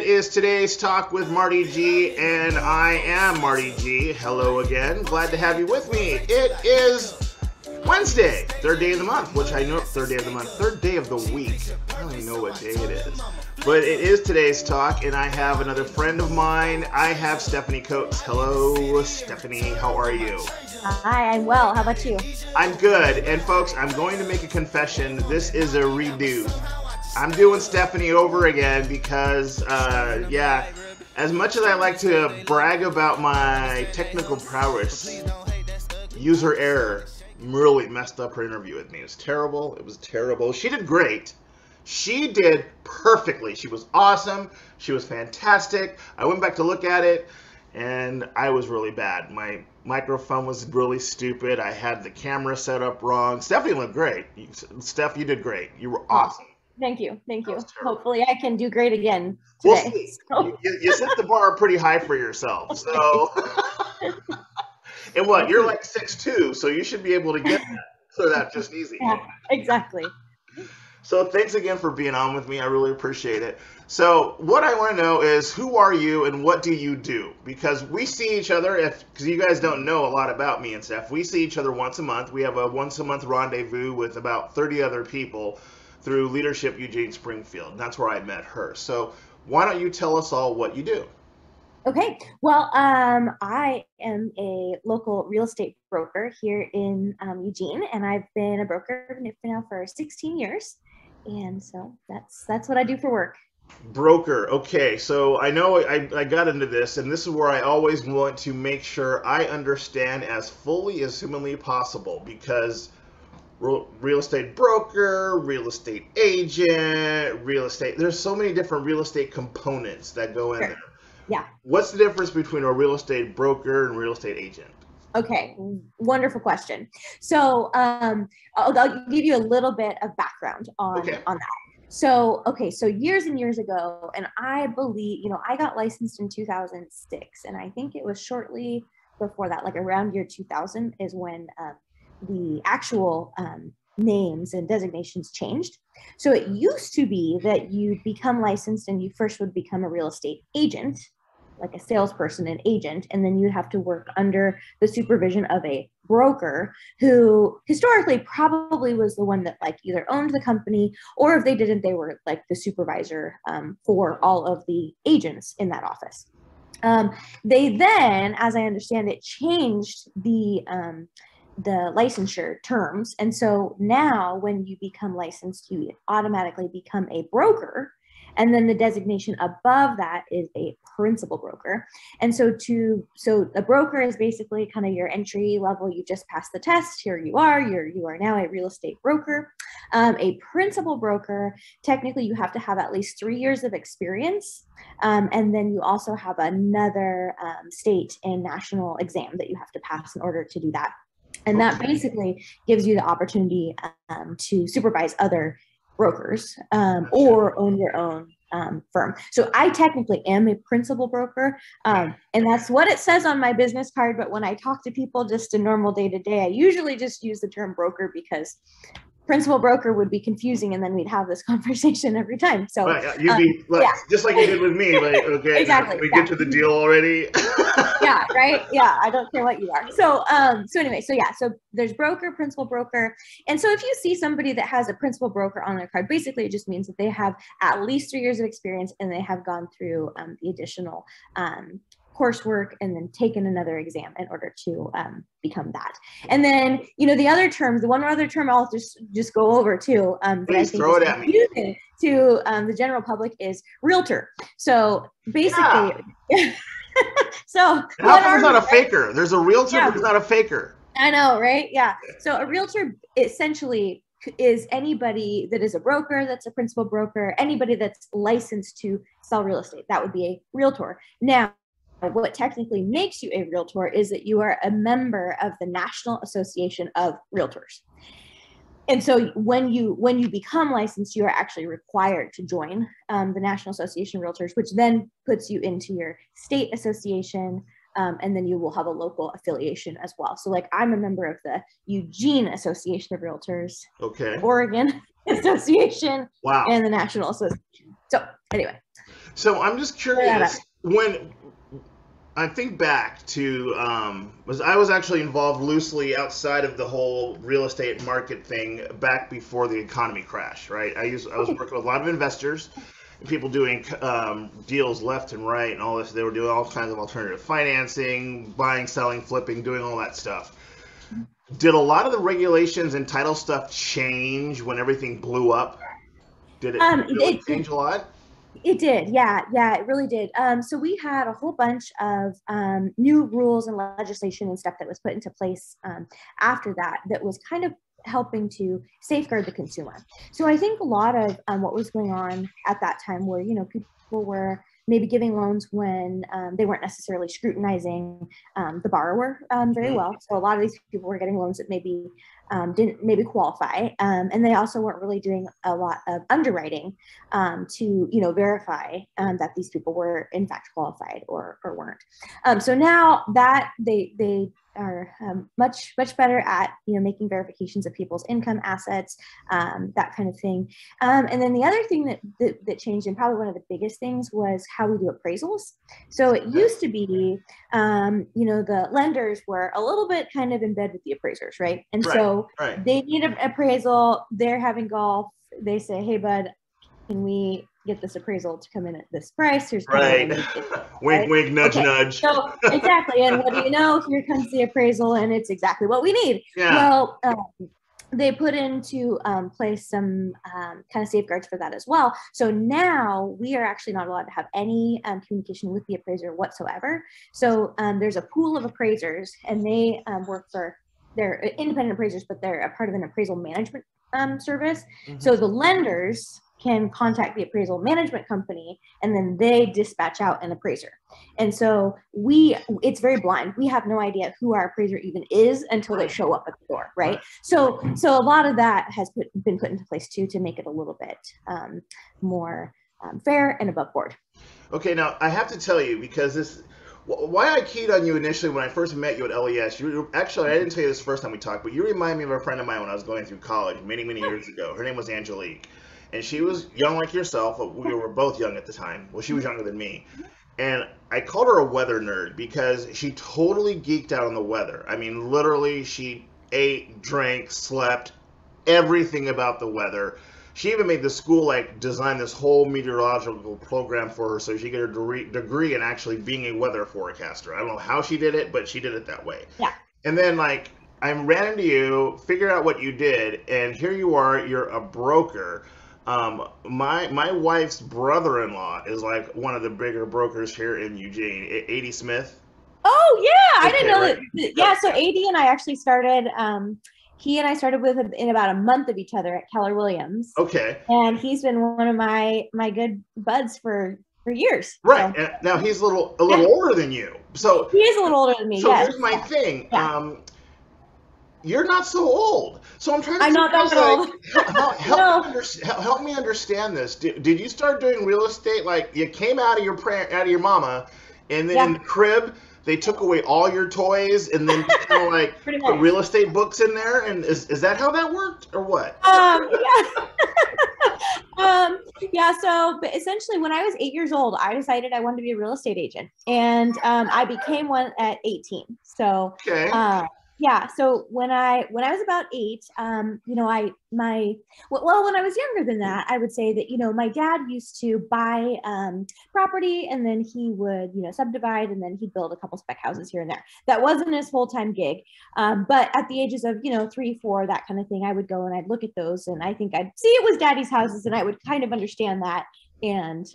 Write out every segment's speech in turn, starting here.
It is today's talk with Marty G, and I am Marty G. Hello again. Glad to have you with me. It is Wednesday, third day of the month, which I know, third day of the week. I don't even know what day it is. But it is today's talk, and I have another friend of mine. I have Stephanie Coats. Hello, Stephanie. How are you? Hi, I'm well. How about you? I'm good. And folks, I'm going to make a confession. This is a redo. I'm doing Stephanie over again because, yeah, as much as I like to brag about my technical prowess, user error really messed up her interview with me. It was terrible. It was terrible. She did great. She did perfectly. She was awesome. She was fantastic. I went back to look at it, and I was really bad. My microphone was really stupid. I had the camera set up wrong. Stephanie looked great. Steph, you did great. You were awesome. Thank you. Thank you. Hopefully I can do great again today. We'll see. So. You set the bar pretty high for yourself. So, and what, you're like 6'2", so you should be able to get that. So that's just easy. Yeah, exactly. So thanks again for being on with me. I really appreciate it. So what I want to know is, who are you and what do you do? Because we see each other, because you guys don't know a lot about me and stuff. We see each other once a month. We have a once a month rendezvous with about 30 other people through Leadership Eugene Springfield. And that's where I met her. So why don't you tell us all what you do? Okay. Well, I am a local real estate broker here in Eugene, and I've been a broker now for 16 years. And so that's what I do for work. Broker. Okay. So I know I got into this, and this is where I always want to make sure I understand as fully as humanly possible, because real estate broker, real estate agent, real estate, there's so many different real estate components that go in there. Yeah. What's the difference between a real estate broker and real estate agent? Okay. Wonderful question. So I'll give you a little bit of background on that. So, okay. So years and years ago, and I believe, you know, I got licensed in 2006, and I think it was shortly before that, like around year 2000 is when, the actual names and designations changed. So it used to be that you become licensed and you first would become a real estate agent, like a salesperson and agent, and then you'd have to work under the supervision of a broker who historically probably was the one that like either owned the company, or if they didn't, they were like the supervisor for all of the agents in that office. They then, as I understand it, changed the licensure terms. And so now when you become licensed, you automatically become a broker. And then the designation above that is a principal broker. And so so a broker is basically kind of your entry level. You just passed the test. Here you are. You are now a real estate broker. A principal broker, technically you have to have at least 3 years of experience. And then you also have another state and national exam that you have to pass in order to do that. And that basically gives you the opportunity to supervise other brokers or own your own firm. So I technically am a principal broker, and that's what it says on my business card. But when I talk to people just in normal day to day, I usually just use the term broker, because principal broker would be confusing, and then we'd have this conversation every time. So you'd be like, yeah, just like you did with me, like, okay, exactly, we get to the deal already. Yeah, right. Yeah, I don't care what you are. So, anyway, so yeah, so there's broker, principal broker, and so if you see somebody that has a principal broker on their card, basically it just means that they have at least 3 years of experience, and they have gone through the additional coursework and then taken another exam in order to become that. And then, you know, the other terms, the one other term I'll just go over too, that I think is confusing to the general public, is realtor. So basically, yeah. So how come it's not a faker? There's a realtor, yeah, but it's not a faker. I know, right? Yeah. So a realtor essentially is anybody that is a broker, that's a principal broker, anybody that's licensed to sell real estate. That would be a realtor. Now, what technically makes you a realtor is that you are a member of the National Association of Realtors. And so when you become licensed, you are actually required to join the National Association of Realtors, which then puts you into your state association, and then you will have a local affiliation as well. So like I'm a member of the Eugene Association of Realtors, okay, Oregon Association, wow, and the National Association. So anyway. So I'm just curious, when I think back to, I was actually involved loosely outside of the whole real estate market thing back before the economy crash, right? I was working with a lot of investors, and people doing deals left and right and all this. They were doing all kinds of alternative financing, buying, selling, flipping, doing all that stuff. Did a lot of the regulations and title stuff change when everything blew up? Did it, really change a lot? It did. Yeah, it really did. So we had a whole bunch of new rules and legislation and stuff that was put into place after that, that was kind of helping to safeguard the consumer. So I think a lot of what was going on at that time were, you know, people were maybe giving loans when they weren't necessarily scrutinizing the borrower very well. So a lot of these people were getting loans that maybe didn't qualify. And they also weren't really doing a lot of underwriting to, you know, verify that these people were in fact qualified or weren't. So now that they are much better at, you know, making verifications of people's income, assets, that kind of thing. And then the other thing that changed, and probably one of the biggest things, was how we do appraisals. So it used to be, you know, the lenders were a little bit kind of in bed with the appraisers, right? And so they need an appraisal, they're having golf, they say, hey, bud, can we get this appraisal to come in at this price? Here's wink, wink, nudge, nudge. So exactly, and what do you know? Here comes the appraisal, and it's exactly what we need. Yeah. Well, they put into place some kind of safeguards for that as well. So now we are actually not allowed to have any communication with the appraiser whatsoever. So there's a pool of appraisers, and they they're independent appraisers, but they're a part of an appraisal management service. Mm-hmm. So the lenders can contact the appraisal management company, and then they dispatch out an appraiser. And so it's very blind. We have no idea who our appraiser even is until they show up at the door, right? So a lot of that has been put into place too, to make it a little bit more fair and above board. Okay, now I have to tell you, because why I keyed on you initially when I first met you at LES, actually, I didn't tell you this first time we talked, but you remind me of a friend of mine when I was going through college many years ago. Her name was Angelique. And she was young like yourself. We were both young at the time. Well, she was younger than me. And I called her a weather nerd because she totally geeked out on the weather. I mean, literally, she ate, drank, slept, everything about the weather. She even made the school, like, design this whole meteorological program for her so she could get her degree in actually being a weather forecaster. I don't know how she did it, but she did it that way. Yeah. And then, like, I ran into you, figured out what you did, and here you are, you're a broker. My wife's brother-in-law is like one of the bigger brokers here in Eugene, A.D. Smith. Oh yeah, okay, I didn't know that. Yeah, so A.D. and I actually started, he and I started with in about a month of each other at Keller Williams. Okay. And he's been one of my good buds for years. Right. So. And now he's a little older than you. So he is a little older than me. So here's my thing. Yeah. You're not so old, so I'm trying to. I'm not that old. Help me understand this. Did you start doing real estate like you came out of your mama, and then in the crib they took away all your toys, and then kind of like the real estate books in there? And is that how that worked, or what? So essentially, when I was 8 years old, I decided I wanted to be a real estate agent, and I became one at 18. So. Okay. Yeah. So when I was about eight, you know, when I was younger than that, I would say that, you know, my dad used to buy property, and then he would, you know, subdivide, and then he'd build a couple spec houses here and there. That wasn't his full-time gig. But at the ages of, you know, 3, 4, that kind of thing, I would go and I'd look at those, and I think I'd see it was daddy's houses, and I would kind of understand that. And,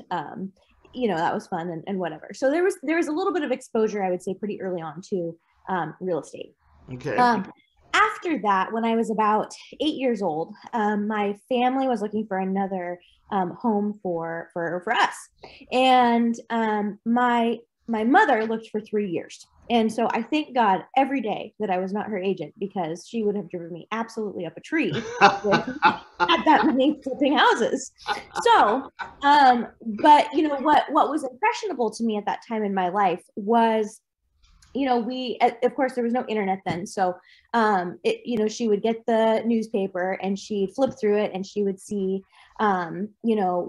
you know, that was fun and whatever. So there was a little bit of exposure, I would say, pretty early on to real estate. Okay. After that, when I was about 8 years old, my family was looking for another home for us, and my mother looked for 3 years. And so I thank God every day that I was not her agent, because she would have driven me absolutely up a tree at that many flipping houses. So, but you know, what was impressionable to me at that time in my life was, you know, of course, there was no internet then. So, you know, she would get the newspaper, and she'd flip through it, and she would see, you know,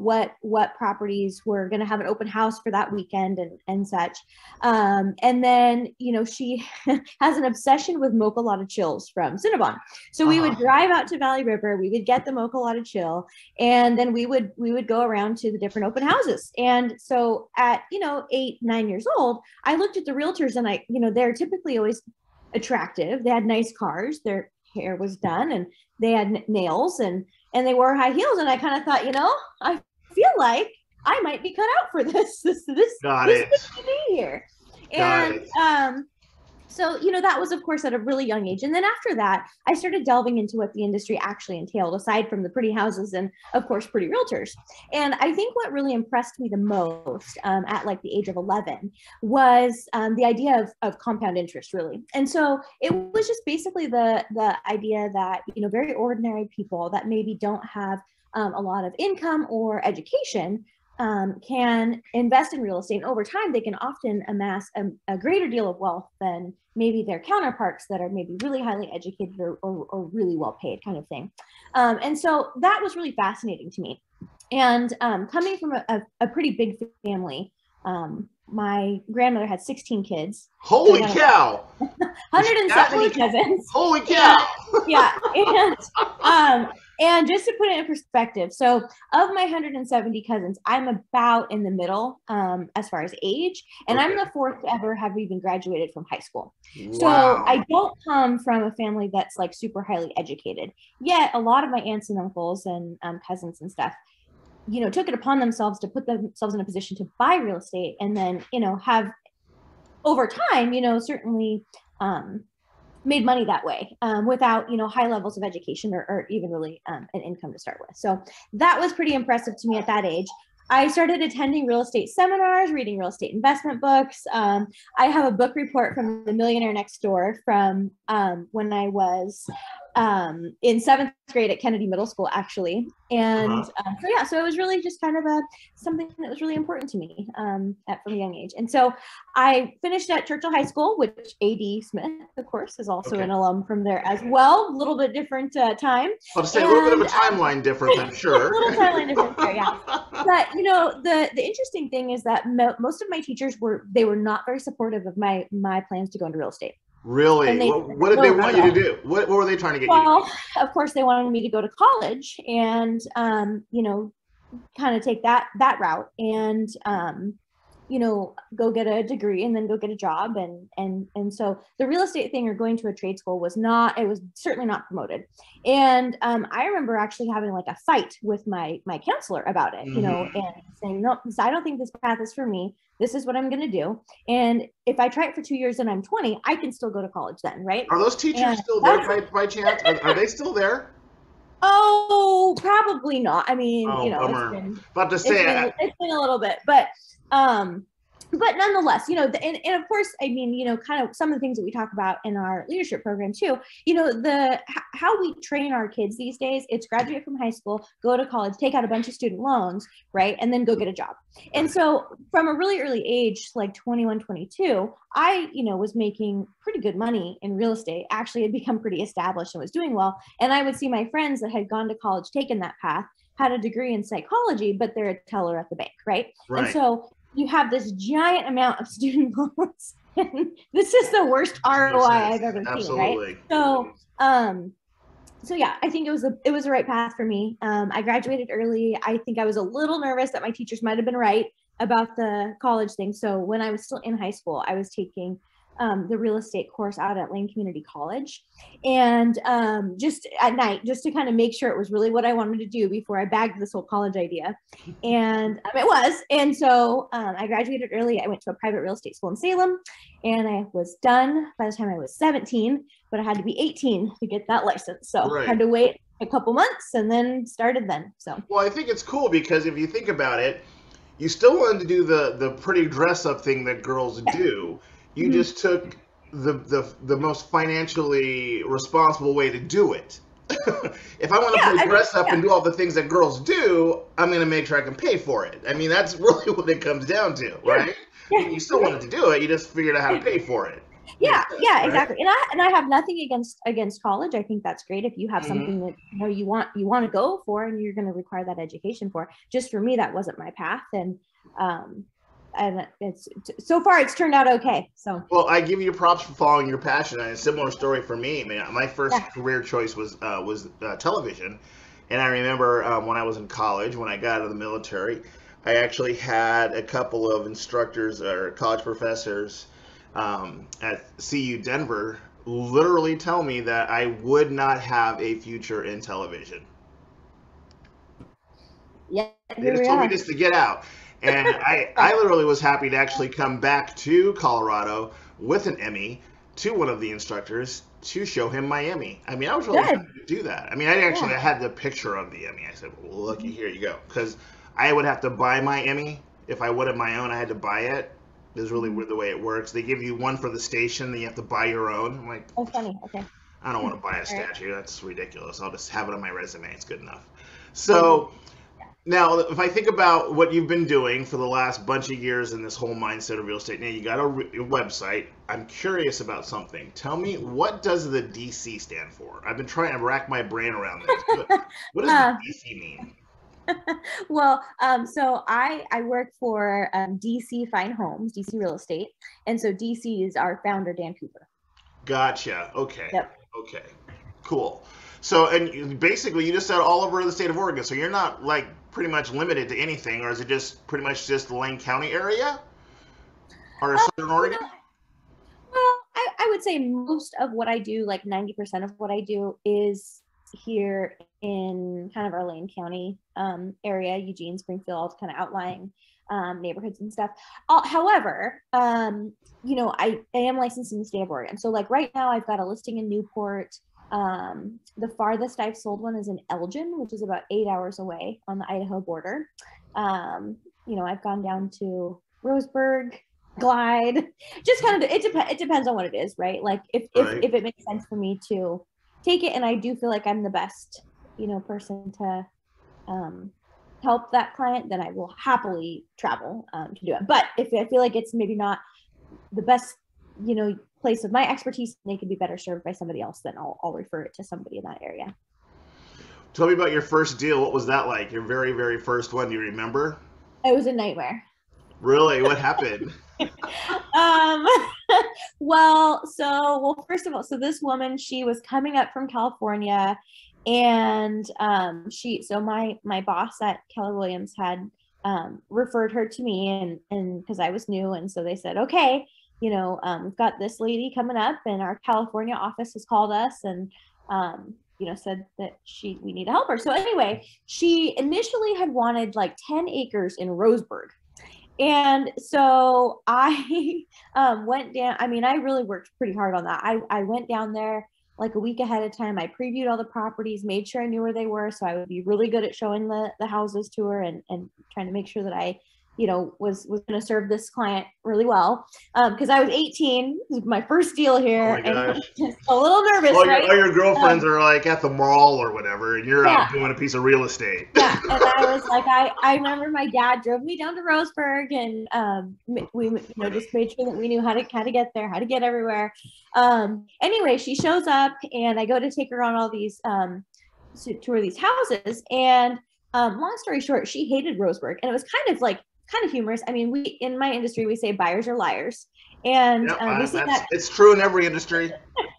what properties were going to have an open house for that weekend and such. And then, you know, she has an obsession with Mocha Lotta Chills from Cinnabon. So we would drive out to Valley River, we would get the Mocha Lotta Chill, and then we would go around to the different open houses. And so at, you know, 8, 9 years old, I looked at the realtors, and I, you know, they're typically always attractive. They had nice cars, their hair was done, and they had nails, and they wore high heels. And I kind of thought, you know, I feel like I might be cut out for this. This could be here. And so, you know, that was, of course, at a really young age. And then after that, I started delving into what the industry actually entailed, aside from the pretty houses and, of course, pretty realtors. And I think what really impressed me the most at like the age of 11 was the idea of compound interest, really. And so it was just basically the idea that, you know, very ordinary people that maybe don't have a lot of income or education can invest in real estate, and over time they can often amass a greater deal of wealth than maybe their counterparts that are maybe really highly educated or really well paid, kind of thing. And so that was really fascinating to me. And coming from a pretty big family, my grandmother had 16 kids. Holy cow! 170 cousins. Holy cow! Yeah, yeah. And just to put it in perspective, so of my 170 cousins, I'm about in the middle as far as age, and I'm the fourth to ever have even graduated from high school. Wow. So I don't come from a family that's like super highly educated, yet a lot of my aunts and uncles and cousins and stuff, you know, took it upon themselves to put themselves in a position to buy real estate, and then, you know, have over time, you know, certainly made money that way without, you know, high levels of education or even really an income to start with. So that was pretty impressive to me at that age. I started attending real estate seminars, reading real estate investment books. I have a book report from The Millionaire Next Door from when I was in 7th grade at Kennedy Middle School, actually. And so, yeah, so it was really just kind of something that was really important to me from a young age. And so I finished at Churchill High School, which A.D. Smith, of course, is also an alum from there as well. A little bit different time. I'll say a little bit of a timeline difference, I'm sure. A little timeline difference there, yeah. But, you know, the interesting thing is that most of my teachers were not very supportive of my plans to go into real estate. Really? What did they want you to do? What were they trying to get you to do? Well, of course, they wanted me to go to college and, you know, kind of take that route and, you know, go get a degree and then go get a job. And so the real estate thing or going to a trade school it was certainly not promoted. And I remember actually having like a fight with my counselor about it, you know, and saying, no, I don't think this path is for me. This is what I'm going to do. And if I try it for 2 years and I'm 20, I can still go to college then, right? Are those teachers still there by chance? Are they still there? Oh, probably not. I mean, you know, it's been a little bit, but nonetheless, you know, and of course, I mean, you know, kind of some of the things that we talk about in our leadership program too, you know, how we train our kids these days, it's graduate from high school, go to college, take out a bunch of student loans, right? And then go get a job. And so from a really early age, like 21, 22, I, you know, was making pretty good money in real estate, actually had become pretty established and was doing well. And I would see my friends that had gone to college, taken that path, had a degree in psychology, but they're a teller at the bank, right? And so you have this giant amount of student loans. This is the worst ROI I've ever seen, right? So, yeah, I think it was the right path for me. I graduated early. I think I was a little nervous that my teachers might have been right about the college thing. So when I was still in high school, I was taking the real estate course out at Lane Community College, and just at night, just to kind of make sure it was really what I wanted to do before I bagged this whole college idea. And it was. And so I graduated early. I went to a private real estate school in Salem, and I was done by the time I was 17, but I had to be 18 to get that license. So I had to wait a couple months and then started then. So, well, I think it's cool because if you think about it, you still wanted to do the pretty dress up thing that girls do. You just took the most financially responsible way to do it. If I want to dress up and do all the things that girls do, I'm going to make sure I can pay for it. I mean, that's really what it comes down to, right? Yeah. You still wanted to do it. You just figured out how to pay for it. Yeah, exactly. And I have nothing against college. I think that's great. If you have something that you want to go for and you're going to require that education for, just for me, that wasn't my path. And it's, so far it's turned out okay. So, well, I give you props for following your passion. And a similar story for me. I mean, my first career choice was television. And I remember when I was in college, when I got out of the military, I actually had a couple of instructors or college professors at CU Denver literally tell me that I would not have a future in television. Yeah, they just told me just to get out. And I literally was happy to actually come back to Colorado with an Emmy to one of the instructors to show him my Emmy. I mean, I was really happy to do that. I mean, I had the picture of the Emmy. I said, well, looky, here you go. Because I would have to buy my Emmy. If I wanted my own, I had to buy it. Is really the way it works. They give you one for the station, then you have to buy your own. I'm like, oh, funny. Okay. I don't want to buy a statue. That's ridiculous. I'll just have it on my resume. It's good enough. So now, if I think about what you've been doing for the last bunch of years in this whole mindset of real estate, now you got a website. I'm curious about something. Tell me, what does the DC stand for? I've been trying to rack my brain around this. What does the DC mean? Well, so I work for DC Fine Homes, DC Real Estate. And so DC is our founder, Dan Cooper. Gotcha. Okay. Yep. Okay, cool. So, and basically you just said all over the state of Oregon. So you're not like pretty much limited to anything, or is it just pretty much just the Lane County area or Southern Oregon? Well, I would say most of what I do, like 90% of what I do is here in kind of our Lane County area, Eugene, Springfield, kind of outlying neighborhoods and stuff. However, you know, I am licensed in the state of Oregon. So like right now I've got a listing in Newport. The farthest I've sold one is in Elgin, which is about 8 hours away on the Idaho border. You know, I've gone down to Roseburg, Glide, just kind of, it depends on what it is, right? Like if it makes sense for me to take it, and I do feel like I'm the best, you know, person to help that client, then I will happily travel to do it. But if I feel like it's maybe not the best, you know, place of my expertise, they could be better served by somebody else, then I'll refer it to somebody in that area. Tell me about your first deal. What was that like? Your very, very first one, do you remember? It was a nightmare. Really? What happened? Well, first of all, so this woman, she was coming up from California, and so my boss at Keller Williams had referred her to me, and because I was new, and so they said, okay, you know, we've got this lady coming up, and our California office has called us, and you know, said that we need to help her. So anyway, she initially had wanted like 10 acres in Roseburg. And so I went down. I mean, I really worked pretty hard on that. I went down there like a week ahead of time. I previewed all the properties, made sure I knew where they were, so I would be really good at showing the houses to her, and trying to make sure that I, you know, was going to serve this client really well. Because I was 18, this was my first deal here, and I was just a little nervous. All your girlfriends are like at the mall or whatever, and you're out doing a piece of real estate. Yeah, and I was like, I remember my dad drove me down to Roseburg, and we, you know, just made sure that we knew how to get there, how to get everywhere. Anyway, she shows up, and I go to take her on all these tour these houses, and long story short, she hated Roseburg, and it was kind of humorous. I mean, in my industry, we say buyers are liars, and we see that it's true in every industry.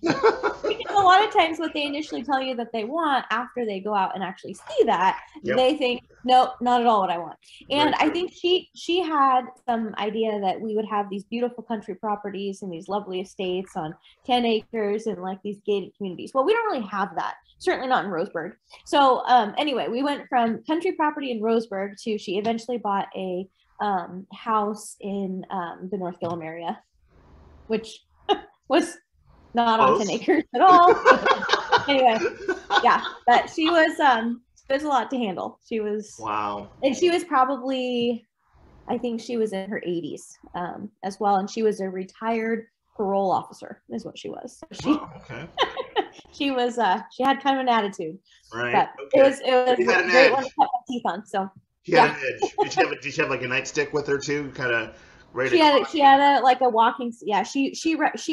A lot of times what they initially tell you that they want, after they go out and actually see that, they think, no, not at all what I want. And I think she had some idea that we would have these beautiful country properties and these lovely estates on 10 acres and like these gated communities. Well, we don't really have that, certainly not in Roseburg. So anyway, we went from country property in Roseburg to, she eventually bought a house in the North Gilliam area, which was not on 10 acres at all. Anyway, yeah, but she was, there's a lot to handle. She was, wow. And she was probably, I think she was in her 80s as well. And she was a retired parole officer is what she was. So she was, she had kind of an attitude, right? But it was a great one to cut my teeth on. So she had an edge. Did she have like a nightstick with her too? Kind of Right. She had a like a walking. Yeah, she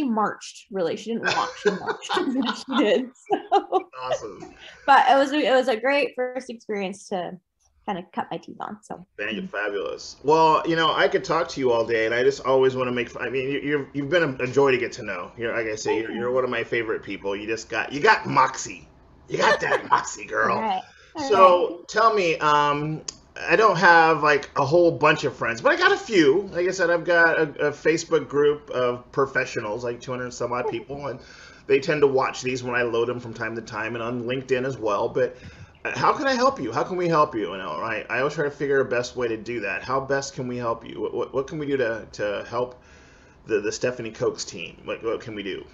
marched. Really, she didn't walk. She marched. She did. So. Awesome. But it was a great first experience to kind of cut my teeth on. So. Thank you, fabulous. Well, you know, I could talk to you all day, and I just always want to make. I mean, you've been a joy to get to know. You're, like I say, you're one of my favorite people. You got moxie. You got that moxie, girl. All right. Tell me. I don't have like a whole bunch of friends, but I got a few. Like I said, I've got a Facebook group of professionals, like 200 and some odd people, and they tend to watch these when I load them from time to time, and on LinkedIn as well. But how can I help you? How can we help you? And I always try to figure a best way to do that. How best can we help you? What can we do to help the Stephanie Coats team? What can we do?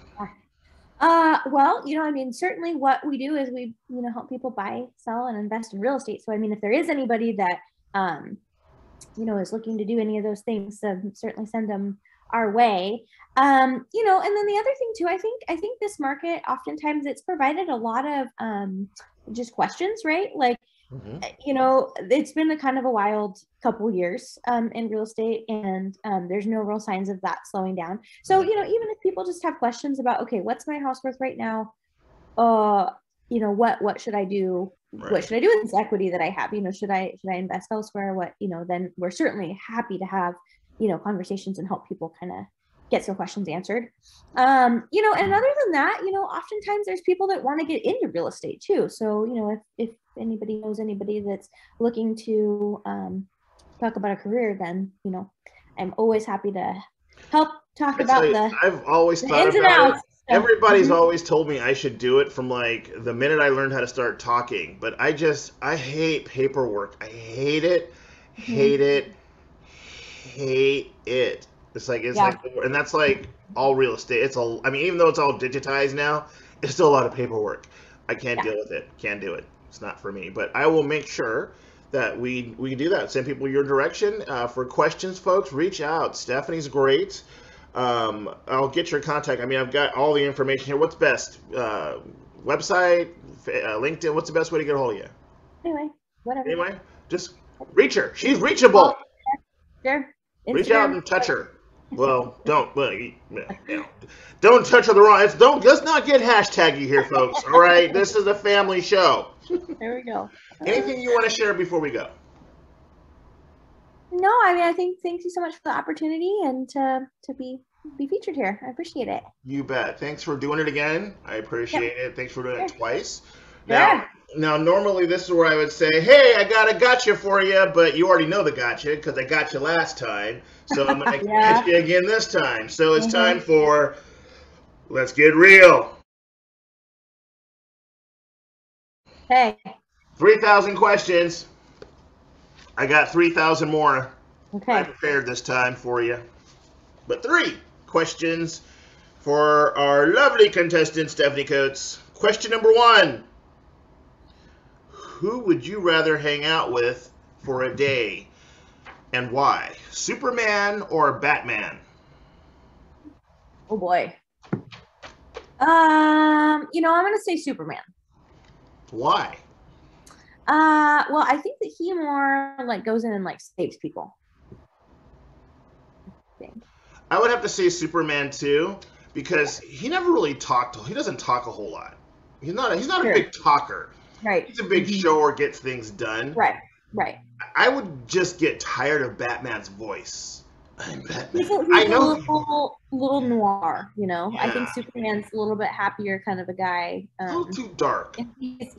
Well, you know, I mean, certainly what we do is we, you know, help people buy, sell, and invest in real estate. So, I mean, if there is anybody that, you know, is looking to do any of those things, certainly send them our way. You know, and then the other thing too, I think this market, oftentimes it's provided a lot of, just questions, right? Like, you know, it's been a kind of a wild couple years, in real estate, and, there's no real signs of that slowing down. So, you know, even if people just have questions about, okay, what's my house worth right now? You know, what should I do? Right. What should I do with this equity that I have? You know, should I invest elsewhere? What, you know, then we're certainly happy to have, you know, conversations and help people kind of get some questions answered. You know, and other than that, you know, oftentimes there's people that want to get into real estate too. So, you know, if anybody knows anybody that's looking to talk about a career, then, you know, I'm always happy to help talk about I've always thought ins and outs. Everybody's always told me I should do it from like the minute I learned how to start talking, but I hate paperwork. I hate it, hate it, hate it. It's like, and that's like all real estate. I mean, even though it's all digitized now, it's still a lot of paperwork. I can't deal with it. Can't do it. It's not for me, but I will make sure that we do that. Send people your direction for questions, folks. Reach out. Stephanie's great. I'll get your contact. I mean, I've got all the information here. What's best? Website, LinkedIn. What's the best way to get a hold of you? Anyway, whatever. Anyway, just reach her. She's reachable. Sure. Reach out and touch her. Well, don't touch her the wrong. Let's not get hashtaggy here, folks. All right, this is a family show. There we go. Anything you want to share before we go? No, I mean, I think thank you so much for the opportunity and to be featured here. I appreciate it. You bet. Thanks for doing it again. I appreciate it. Thanks for doing it twice. Now, normally this is where I would say, hey, I got a gotcha for you, but you already know the gotcha because I got you last time. So I'm going to catch you again this time. So it's time for Let's Get Real. Hey. 3,000 questions. I got 3,000 more. Okay. I prepared this time for you. But 3 questions for our lovely contestant, Stephanie Coats. Question number 1. Who would you rather hang out with for a day and why? Superman or Batman? Oh boy. You know, I'm going to say Superman. Why? Well, I think that he more like goes in and like saves people. I would have to say Superman too, because he never really talked. He doesn't talk a whole lot. He's not a big talker. Right. He's a big shower, gets things done. Right. I would just get tired of Batman's voice. I'm Batman. I know. A little noir, you know. Yeah. I think Superman's a little bit happier kind of a guy. A little too dark.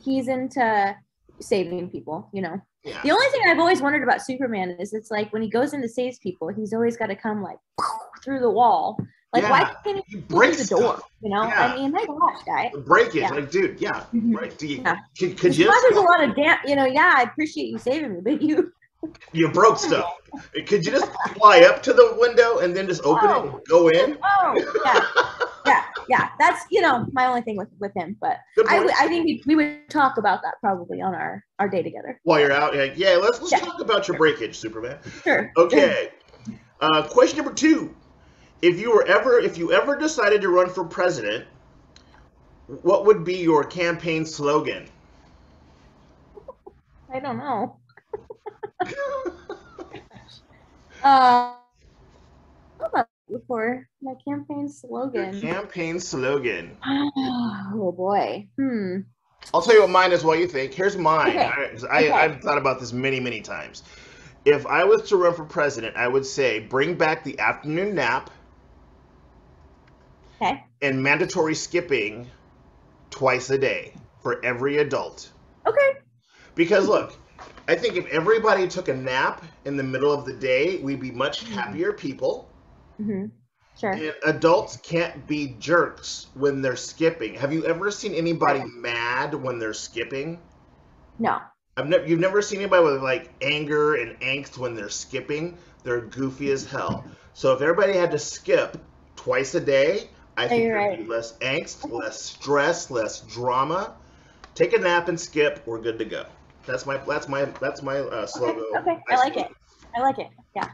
He's into saving people, you know. Yeah. The only thing I've always wondered about Superman is it's like when he goes in to save people, he's always got to come like through the wall. Like, why can't he break the door? Stuff. You know, I mean, my gosh, guy. Break it, like, dude, right? Do you? There's a lot of you know, I appreciate you saving me, but you broke stuff. Could you just fly up to the window and then just open it and go in? Yeah. That's, you know, my only thing with him, but I think we would talk about that probably on our day together. While you're out, like, let's talk about your breakage, Superman. Sure. Okay. Question number 2. If you ever decided to run for president, what would be your campaign slogan? I don't know. for? My campaign slogan. Your campaign slogan. Oh boy. I'll tell you what mine is while you think. Here's mine. Okay. I've thought about this many, many times. If I was to run for president, I would say bring back the afternoon nap. Okay. And mandatory skipping twice a day for every adult. Okay. Because look, I think if everybody took a nap in the middle of the day, we'd be much happier people. Mm-hmm. Sure. And adults can't be jerks when they're skipping. Have you ever seen anybody mad when they're skipping? No. You've never seen anybody with like anger and angst when they're skipping. They're goofy as hell. So if everybody had to skip twice a day, I think there'd be less angst, less stress, less drama. Take a nap and skip. We're good to go. That's my slogan. Okay, I like it. I like it. Yeah.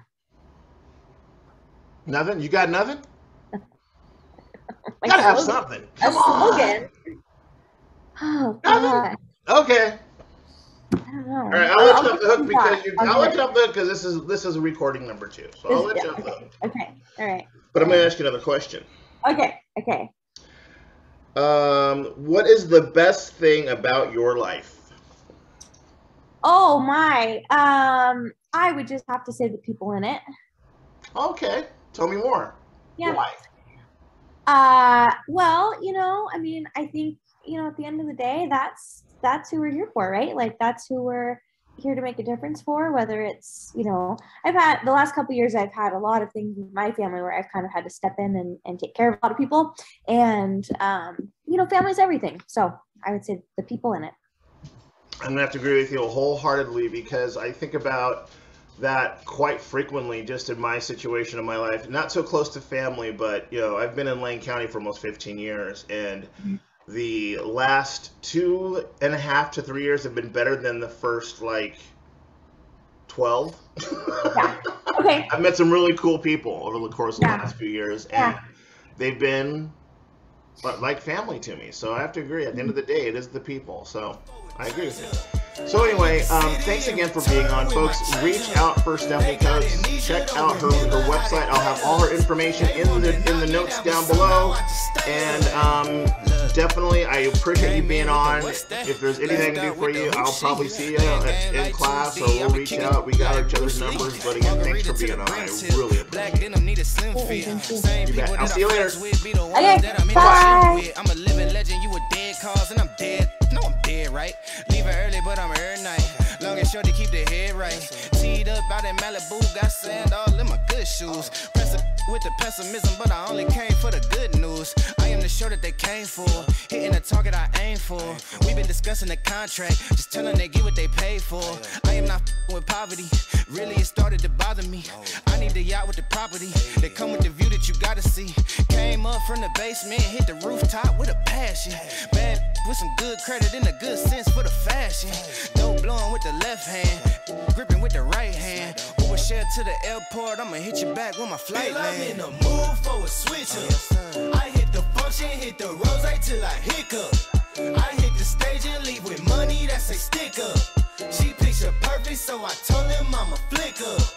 Nothing? You got nothing? Gotta have something. Come on. Oh, God. Nothing? Okay. I don't know. All right, I'll let you off the hook because I'll let you off the hook because this is recording number 2. So I'll let you off the hook. Okay. All right. But I'm gonna ask you another question. Okay. Okay. What is the best thing about your life? Oh my! I would just have to say the people in it. Okay, tell me more. Yeah. Why? Well, you know, I mean, I think you know, at the end of the day, that's who we're here for, right? Like that's who we're here to make a difference for. Whether it's you know, the last couple of years, I've had a lot of things in my family where I've kind of had to step in and take care of a lot of people, and you know, family's everything. So I would say the people in it. I'm gonna have to agree with you wholeheartedly because I think about that quite frequently just in my situation in my life. Not so close to family, but you know, I've been in Lane County for almost 15 years and the last 2.5 to 3 years have been better than the first like 12. Yeah. Okay. I've met some really cool people over the course of the last few years and they've been like family to me. So I have to agree. At the end of the day, it is the people. So I agree with you. So anyway, thanks again for being on, folks. Reach out for Stephanie Coats. Check out her website. I'll have all her information in the notes down below. And definitely, I appreciate you being on. If there's anything I can do for you, I'll probably see you in class, or we'll reach out. We got each other's numbers, but again, thanks for being on. I really appreciate it. You bet. I'll see you later. Okay, bye. I'm a living legend. You were dead cause, and I'm dead. No, I'm dead, right? Leaving early, but I'm here night. Long and short to keep the head right. Teed up out in Malibu, got sand all in my good shoes. Pressing with the pessimism, but I only came for the good news. I am the show that they came for. Hitting the target I aim for. We've been discussing the contract, just telling they get what they pay for. I am not f***ing with poverty. Really, it started to bother me. I need the yacht with the property. They come with the view that you gotta see. Came up from the basement, hit the rooftop with a passion. Bad with some good credit and a good sense for the fashion. Dope blowing with the left hand, gripping with the right hand. Uber share to the airport, I'ma hit you back when my flight lands. I'm in the mood for a switch up. I hit the function, hit the rose right till I hiccup. I hit the stage and leave with money that's a stick up. She picture perfect, so I told him I'm a flick up.